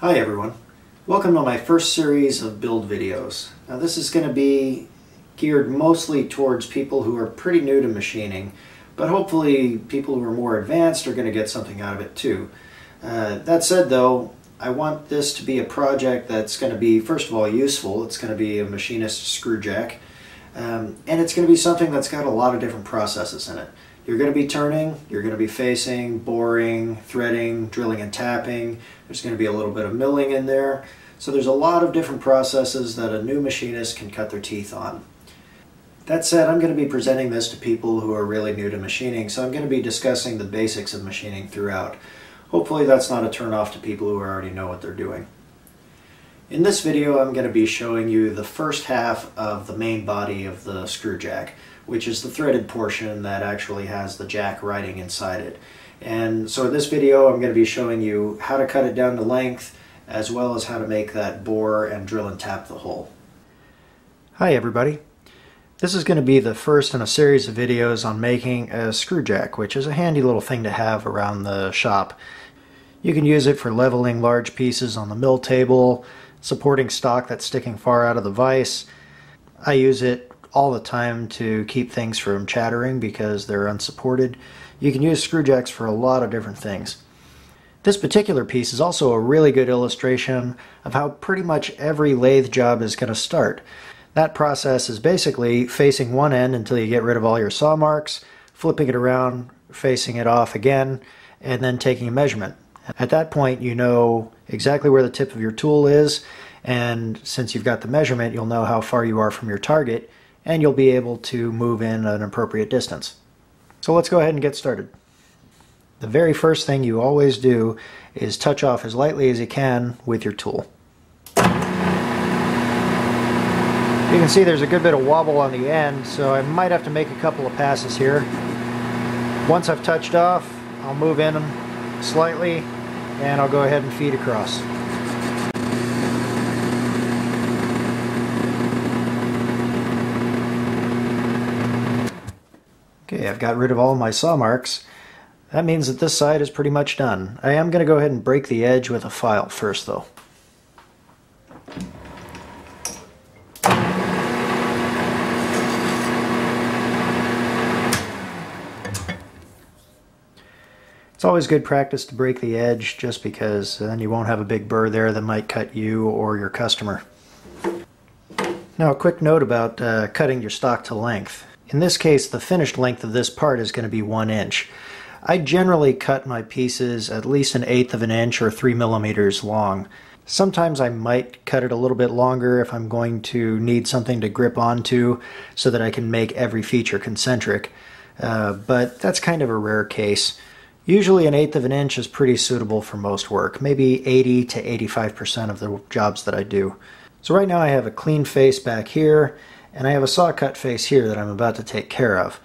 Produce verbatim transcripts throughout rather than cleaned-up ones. Hi everyone, welcome to my first series of build videos. Now this is going to be geared mostly towards people who are pretty new to machining, but hopefully people who are more advanced are going to get something out of it too. Uh, that said though, I want this to be a project that's going to be, first of all, useful. It's going to be a machinist screw jack, um, and it's going to be something that's got a lot of different processes in it. You're going to be turning, you're going to be facing, boring, threading, drilling and tapping. There's going to be a little bit of milling in there. So there's a lot of different processes that a new machinist can cut their teeth on. That said, I'm going to be presenting this to people who are really new to machining, so I'm going to be discussing the basics of machining throughout. Hopefully that's not a turnoff to people who already know what they're doing. In this video, I'm going to be showing you the first half of the main body of the screw jack, which is the threaded portion that actually has the jack riding inside it. And so in this video, I'm going to be showing you how to cut it down to length, as well as how to make that bore and drill and tap the hole. Hi everybody. This is going to be the first in a series of videos on making a screw jack, which is a handy little thing to have around the shop. You can use it for leveling large pieces on the mill table, supporting stock that's sticking far out of the vise. I use it all the time to keep things from chattering because they're unsupported. You can use screw jacks for a lot of different things. This particular piece is also a really good illustration of how pretty much every lathe job is going to start. That process is basically facing one end until you get rid of all your saw marks, flipping it around, facing it off again, and then taking a measurement. At that point, you know exactly where the tip of your tool is, and since you've got the measurement, you'll know how far you are from your target, and you'll be able to move in an appropriate distance. So let's go ahead and get started. The very first thing you always do is touch off as lightly as you can with your tool. You can see there's a good bit of wobble on the end, so I might have to make a couple of passes here. Once I've touched off, I'll move in slightly, and I'll go ahead and feed across. Okay, I've got rid of all my saw marks. That means that this side is pretty much done. I am going to go ahead and break the edge with a file first though. It's always good practice to break the edge just because then you won't have a big burr there that might cut you or your customer. Now a quick note about uh, cutting your stock to length. In this case, the finished length of this part is going to be one inch. I generally cut my pieces at least an eighth of an inch or three millimeters long. Sometimes I might cut it a little bit longer if I'm going to need something to grip onto so that I can make every feature concentric, uh, but that's kind of a rare case. Usually an eighth of an inch is pretty suitable for most work, maybe eighty to eighty-five percent of the jobs that I do. So right now I have a clean face back here, and I have a saw cut face here that I'm about to take care of.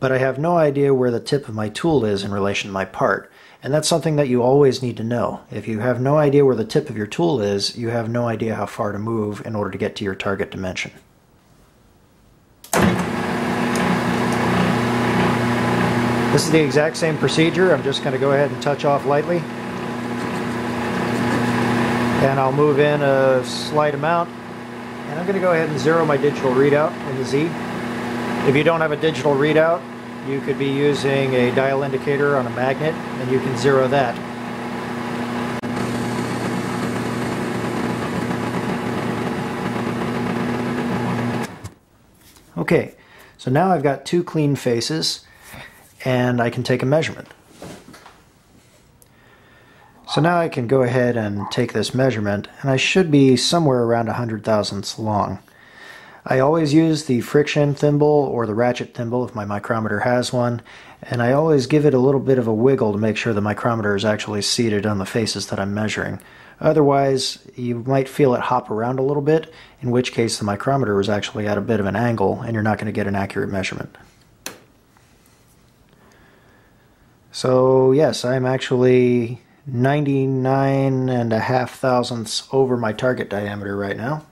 But I have no idea where the tip of my tool is in relation to my part. And that's something that you always need to know. If you have no idea where the tip of your tool is, you have no idea how far to move in order to get to your target dimension. This is the exact same procedure. I'm just going to go ahead and touch off lightly. And I'll move in a slight amount. And I'm going to go ahead and zero my digital readout in the Z. If you don't have a digital readout, you could be using a dial indicator on a magnet, and you can zero that. Okay, so now I've got two clean faces, and I can take a measurement. So now I can go ahead and take this measurement, and I should be somewhere around one hundred thousandths long. I always use the friction thimble or the ratchet thimble if my micrometer has one, and I always give it a little bit of a wiggle to make sure the micrometer is actually seated on the faces that I'm measuring. Otherwise, you might feel it hop around a little bit, in which case the micrometer was actually at a bit of an angle and you're not going to get an accurate measurement. So yes, I'm actually ninety-nine and a half thousandths over my target diameter right now,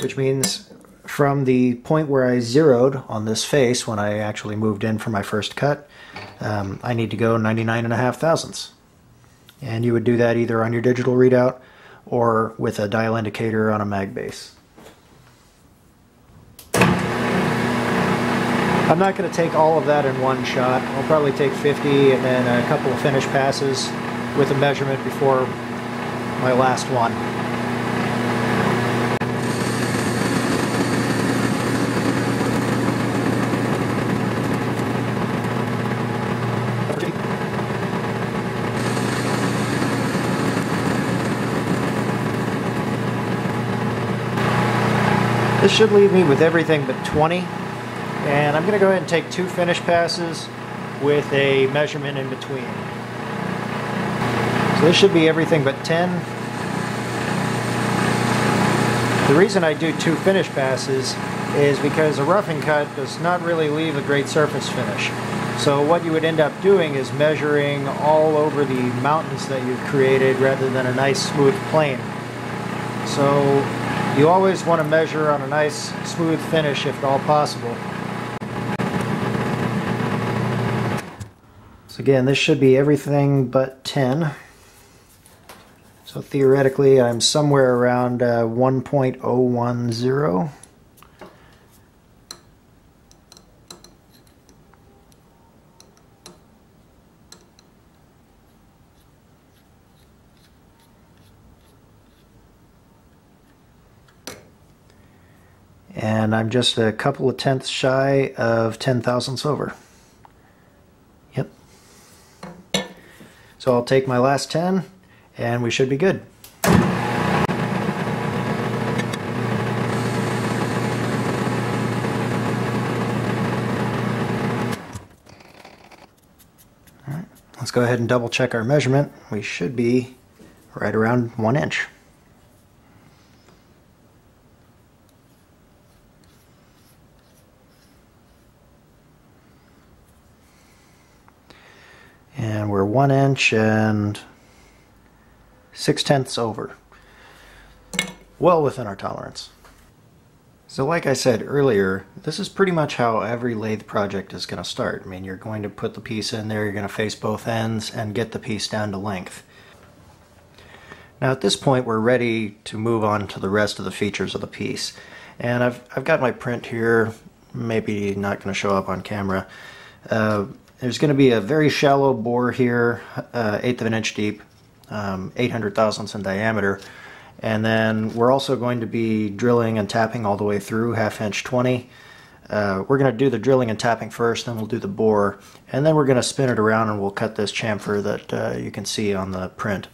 which means from the point where I zeroed on this face when I actually moved in for my first cut, um, I need to go ninety-nine and a half thousandths. And you would do that either on your digital readout or with a dial indicator on a mag base. I'm not going to take all of that in one shot. I'll probably take fifty and then a couple of finish passes with a measurement before my last one. This should leave me with everything but twenty, and I'm going to go ahead and take two finish passes with a measurement in between. So this should be everything but ten. The reason I do two finish passes is because a roughing cut does not really leave a great surface finish. So what you would end up doing is measuring all over the mountains that you've created rather than a nice smooth plane. So you always want to measure on a nice smooth finish if at all possible. So again, this should be everything but ten. So theoretically I'm somewhere around uh, one point oh one zero. And I'm just a couple of tenths shy of ten thousandths over. Yep. So I'll take my last ten, and we should be good. All right, let's go ahead and double check our measurement. We should be right around one inch. And we're one inch and six tenths over. Well within our tolerance. So like I said earlier, this is pretty much how every lathe project is going to start. I mean, you're going to put the piece in there, you're going to face both ends and get the piece down to length. Now at this point we're ready to move on to the rest of the features of the piece. And I've, I've got my print here, maybe not going to show up on camera. Uh, There's going to be a very shallow bore here, uh, eighth of an inch deep, um, eight hundred thousandths in diameter, and then we're also going to be drilling and tapping all the way through, half inch twenty. Uh, we're going to do the drilling and tapping first, then we'll do the bore, and then we're going to spin it around and we'll cut this chamfer that uh, you can see on the print.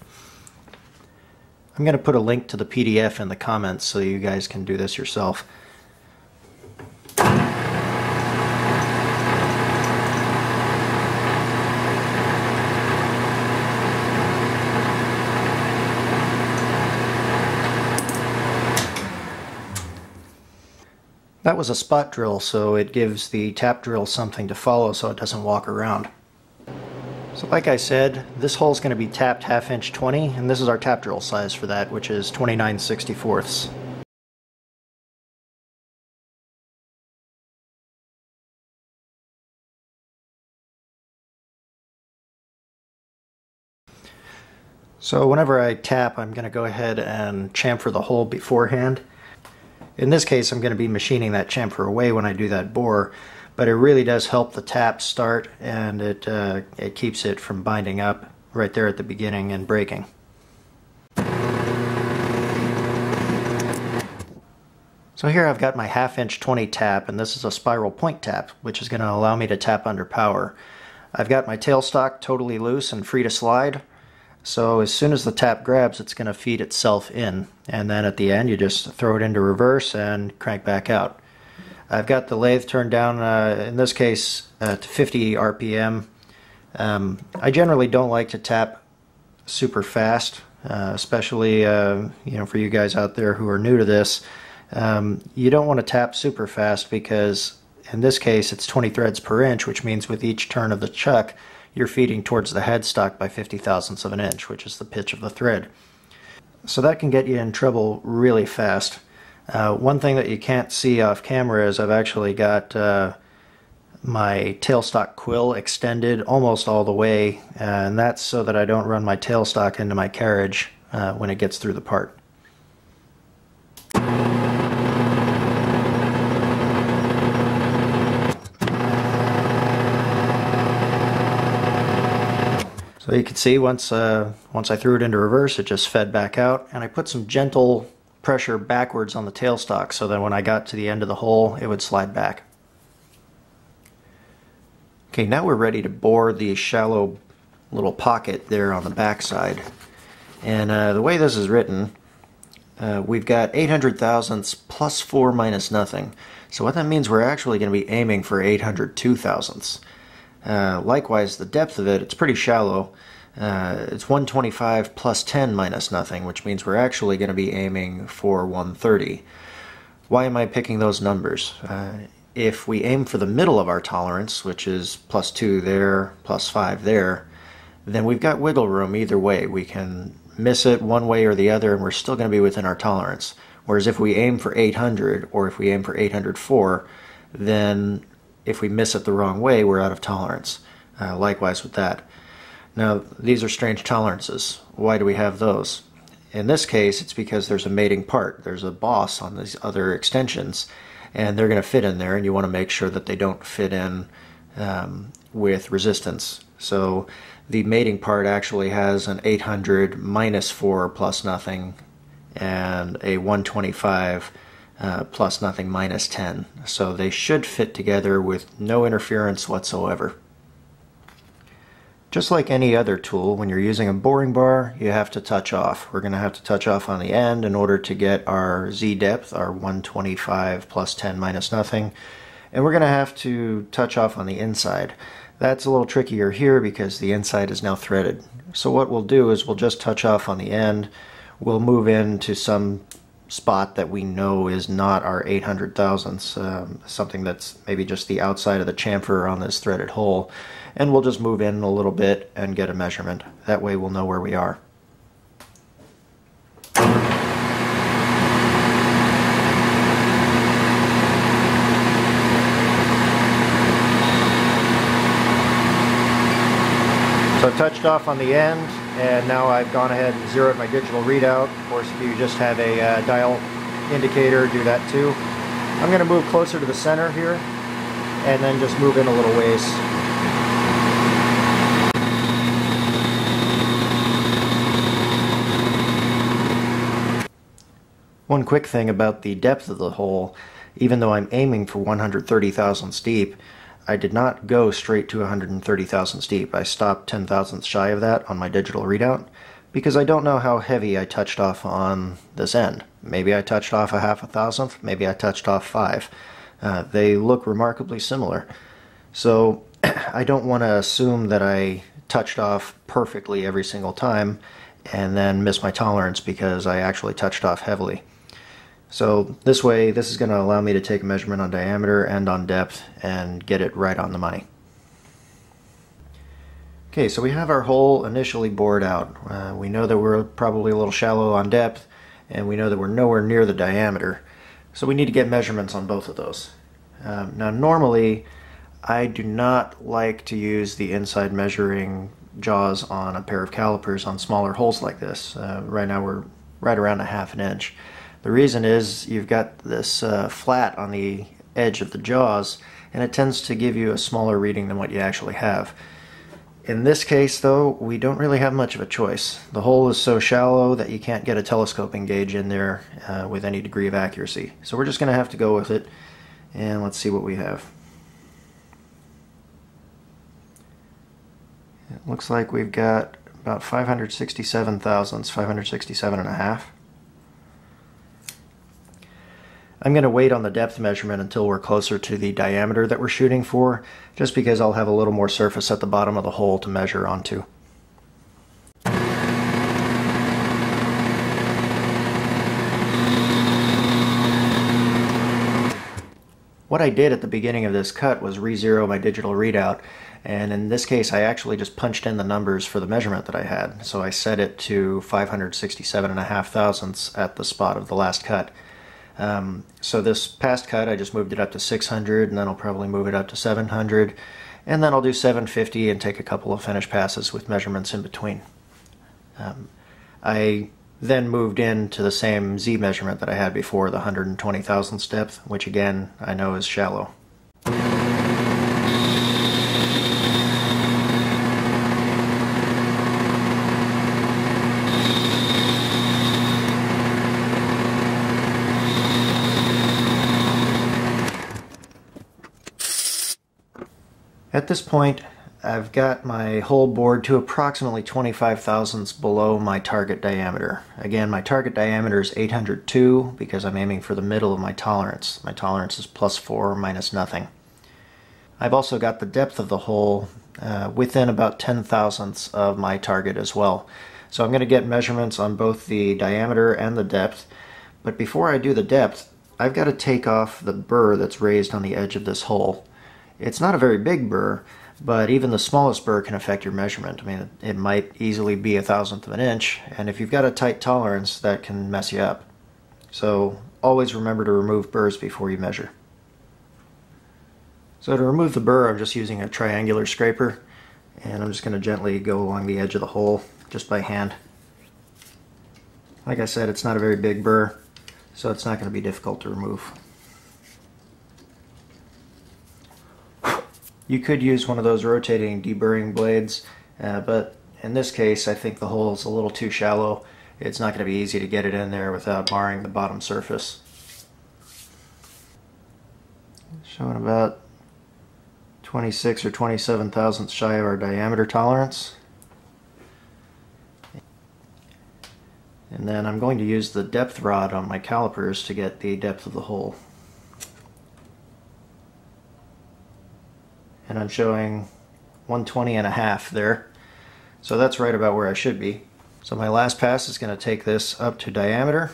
I'm going to put a link to the P D F in the comments so you guys can do this yourself. That was a spot drill, so it gives the tap drill something to follow so it doesn't walk around. So like I said, this hole's going to be tapped half inch twenty, and this is our tap drill size for that, which is twenty-nine sixty-fourths. So whenever I tap, I'm going to go ahead and chamfer the hole beforehand. In this case, I'm going to be machining that chamfer away when I do that bore, but it really does help the tap start, and it, uh, it keeps it from binding up right there at the beginning and breaking. So here I've got my half inch twenty tap, and this is a spiral point tap, which is going to allow me to tap under power. I've got my tailstock totally loose and free to slide. So as soon as the tap grabs, it's going to feed itself in, and then at the end you just throw it into reverse and crank back out. I've got the lathe turned down, uh, in this case, uh, to fifty R P M. Um, I generally don't like to tap super fast, uh, especially uh, you know, for you guys out there who are new to this. Um, you don't want to tap super fast because in this case it's twenty threads per inch, which means with each turn of the chuck, you're feeding towards the headstock by fifty thousandths of an inch, which is the pitch of the thread. So that can get you in trouble really fast. Uh, one thing that you can't see off camera is I've actually got uh, my tailstock quill extended almost all the way, and that's so that I don't run my tailstock into my carriage uh, when it gets through the part. So you can see once, uh, once I threw it into reverse, it just fed back out, and I put some gentle pressure backwards on the tailstock so that when I got to the end of the hole, it would slide back. Okay, now we're ready to bore the shallow little pocket there on the back side. And uh, the way this is written, uh, we've got eight hundred thousandths plus four minus nothing. So what that means, we're actually going to be aiming for eight hundred two thousandths. Uh, likewise, the depth of it, it's pretty shallow. Uh, it's one twenty-five plus ten minus nothing, which means we're actually going to be aiming for one thirty. Why am I picking those numbers? Uh, if we aim for the middle of our tolerance, which is plus two there, plus five there, then we've got wiggle room either way. We can miss it one way or the other, and we're still going to be within our tolerance. Whereas if we aim for eight hundred, or if we aim for eight hundred four, then if we miss it the wrong way, we're out of tolerance. Uh, likewise with that. Now, these are strange tolerances. Why do we have those? In this case, it's because there's a mating part. There's a boss on these other extensions, and they're going to fit in there, and you want to make sure that they don't fit in um, with resistance. So the mating part actually has an eight hundred minus four plus nothing, and a one twenty-five Uh, plus nothing minus ten, so they should fit together with no interference whatsoever. Just like any other tool, when you're using a boring bar, you have to touch off. We're going to have to touch off on the end in order to get our Z depth, our one twenty-five plus ten minus nothing, and we're going to have to touch off on the inside. That's a little trickier here because the inside is now threaded. So what we'll do is we'll just touch off on the end. We'll move into some spot that we know is not our eight hundred thousandths, um, something that's maybe just the outside of the chamfer on this threaded hole, and we'll just move in a little bit and get a measurement. That way we'll know where we are. So I touched off on the end, and now I've gone ahead and zeroed my digital readout. Of course, if you just have a uh, dial indicator, do that too. I'm going to move closer to the center here, and then just move in a little ways. One quick thing about the depth of the hole, even though I'm aiming for one hundred thirty thousandths deep, I did not go straight to one hundred thirty thousandths deep. I stopped ten thousandths shy of that on my digital readout because I don't know how heavy I touched off on this end. Maybe I touched off a half a thousandth, maybe I touched off five. Uh, they look remarkably similar. So I don't want to assume that I touched off perfectly every single time and then miss my tolerance because I actually touched off heavily. So this way, this is going to allow me to take a measurement on diameter and on depth and get it right on the money. Okay, so we have our hole initially bored out. Uh, we know that we're probably a little shallow on depth, and we know that we're nowhere near the diameter. So we need to get measurements on both of those. Um, now normally, I do not like to use the inside measuring jaws on a pair of calipers on smaller holes like this. Uh, right now we're right around a half an inch. The reason is you've got this uh, flat on the edge of the jaws, and it tends to give you a smaller reading than what you actually have. In this case, though, we don't really have much of a choice. The hole is so shallow that you can't get a telescoping gauge in there uh, with any degree of accuracy. So we're just going to have to go with it, and let's see what we have. It looks like we've got about five hundred sixty-seven thousandths, five hundred sixty-seven and a half. I'm going to wait on the depth measurement until we're closer to the diameter that we're shooting for, just because I'll have a little more surface at the bottom of the hole to measure onto. What I did at the beginning of this cut was re-zero my digital readout, and in this case I actually just punched in the numbers for the measurement that I had. So I set it to five hundred sixty-seven and a half thousandths at the spot of the last cut. Um, so this past cut, I just moved it up to six hundred, and then I'll probably move it up to seven hundred, and then I'll do seven fifty and take a couple of finish passes with measurements in between. Um, I then moved into the same Z measurement that I had before, the one hundred twenty thousandths depth, which again, I know is shallow. At this point, I've got my whole board to approximately twenty-five thousandths below my target diameter. Again, my target diameter is eight hundred two because I'm aiming for the middle of my tolerance. My tolerance is plus four, minus nothing. I've also got the depth of the hole uh, within about ten thousandths of my target as well. So I'm going to get measurements on both the diameter and the depth, but before I do the depth, I've got to take off the burr that's raised on the edge of this hole. It's not a very big burr, but even the smallest burr can affect your measurement. I mean, it might easily be a thousandth of an inch, and if you've got a tight tolerance, that can mess you up. So always remember to remove burrs before you measure. So to remove the burr, I'm just using a triangular scraper, and I'm just going to gently go along the edge of the hole just by hand. Like I said, it's not a very big burr, so it's not going to be difficult to remove. You could use one of those rotating deburring blades, uh, but in this case I think the hole is a little too shallow. It's not going to be easy to get it in there without marring the bottom surface. Showing about twenty-six or twenty-seven thousandths shy of our diameter tolerance. And then I'm going to use the depth rod on my calipers to get the depth of the hole. And I'm showing one twenty and a half there. So that's right about where I should be. So my last pass is going to take this up to diameter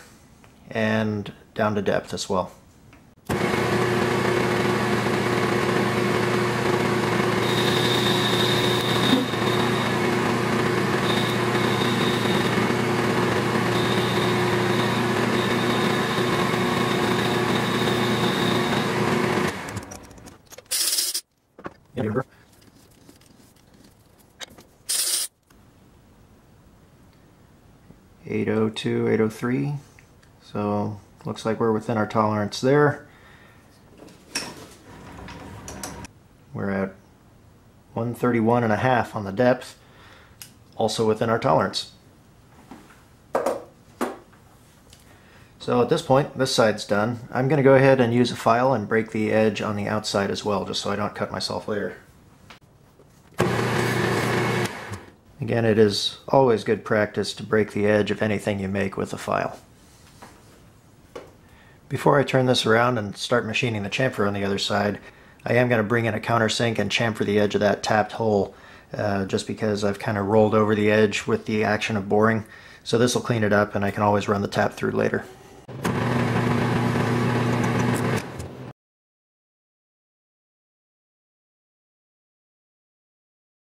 and down to depth as well. eight oh two, eight oh three, so looks like we're within our tolerance there. We're at one thirty-one and a half on the depth, also within our tolerance. So at this point, this side's done. I'm going to go ahead and use a file and break the edge on the outside as well, just so I don't cut myself later. Again, it is always good practice to break the edge of anything you make with a file. Before I turn this around and start machining the chamfer on the other side, I am going to bring in a countersink and chamfer the edge of that tapped hole, uh, just because I've kind of rolled over the edge with the action of boring. So this will clean it up, and I can always run the tap through later.